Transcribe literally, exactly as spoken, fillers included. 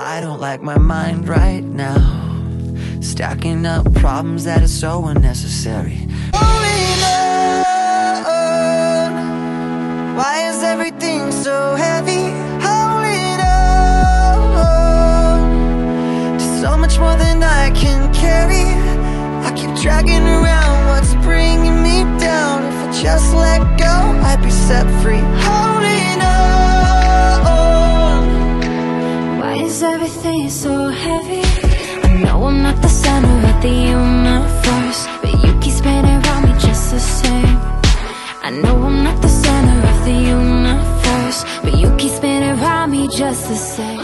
I don't like my mind right now, stacking up problems that are so unnecessary. Moving on, why is everything so heavy? Holding on to so much more than I can carry. I keep dragging around what's bringing me down. If I just let go, I'd be set free. Holding on, why is everything so heavy? No, I'm not the center of the universe, but you keep spinning around me just the same. I know I'm not the center of the universe, but you keep spinning around me just the same.